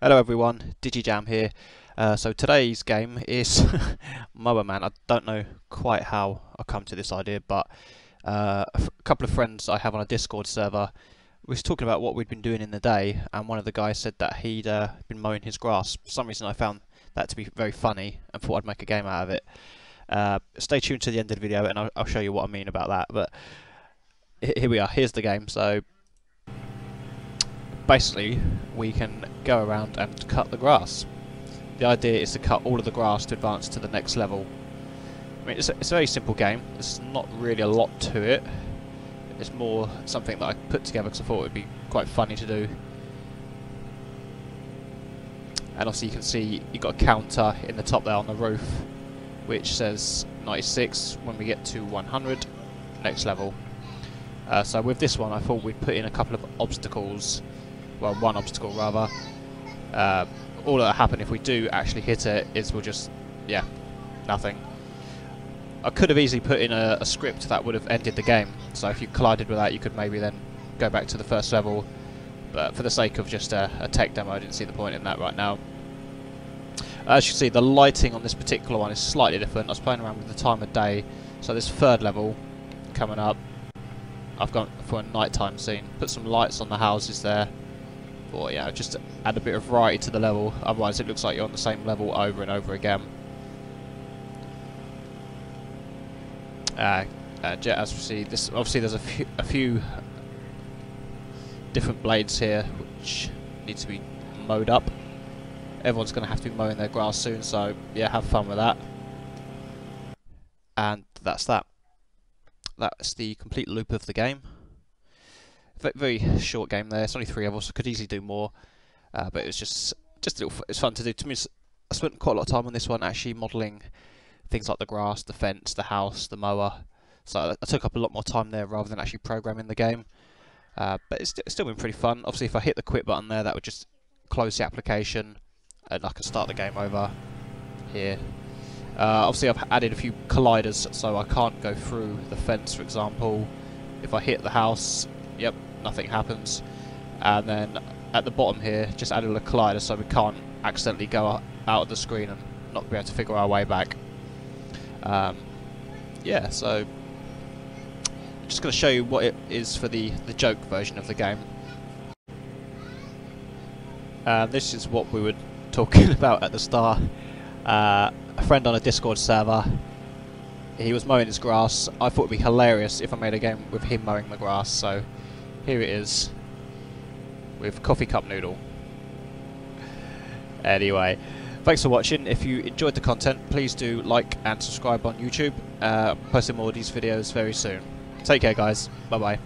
Hello everyone, DigiJam here. So today's game is Mower Man. I don't know quite how I come to this idea, but a couple of friends I have on a Discord server was talking about what we'd been doing in the day, and one of the guys said that he'd been mowing his grass. For some reason I found that to be very funny and thought I'd make a game out of it. Stay tuned to the end of the video and I'll show you what I mean about that, but here we are, here's the game. So basically, we can go around and cut the grass. The idea is to cut all of the grass to advance to the next level. I mean, it's a very simple game. There's not really a lot to it. It's more something that I put together because I thought it would be quite funny to do. And also you can see you've got a counter in the top there on the roof, which says 96. When we get to 100, next level. So with this one, I thought we'd put in a couple of obstacles. Well, one obstacle rather. All that'll happen if we do actually hit it is we'll just, yeah, nothing. I could have easily put in a script that would have ended the game, so if you collided with that you could maybe then go back to the first level, but for the sake of just a tech demo I didn't see the point in that right now. As you can see, the lighting on this particular one is slightly different. I was playing around with the time of day, so this third level coming up, I've gone for a nighttime scene, put some lights on the houses there. Or yeah, just add a bit of variety to the level, otherwise it looks like you're on the same level over and over again. As we see, this obviously there's a few different blades here which need to be mowed up. Everyone's going to have to be mowing their grass soon, so yeah, have fun with that. And that's that. That's the complete loop of the game. Very short game there. It's only 3 levels, so I could easily do more, but it was just a little. It's fun to do. To me, I spent quite a lot of time on this one actually modelling things like the grass, the fence, the house, the mower. So I took up a lot more time there rather than actually programming the game. But it's still been pretty fun. Obviously, if I hit the quit button there, that would just close the application, and I could start the game over here. Obviously, I've added a few colliders, so I can't go through the fence, for example. If I hit the house, yep, nothing happens. And then at the bottom here, just added a collider so we can't accidentally go out of the screen and not be able to figure our way back. Yeah, so I'm just going to show you what it is for the joke version of the game. This is what we were talking about at the start. A friend on a Discord server, he was mowing his grass. I thought it would be hilarious if I made a game with him mowing the grass, so here it is with Coffee Cup Noodle. Anyway, thanks for watching. If you enjoyed the content, please do like and subscribe on YouTube. I'm posting more of these videos very soon. Take care guys, bye bye.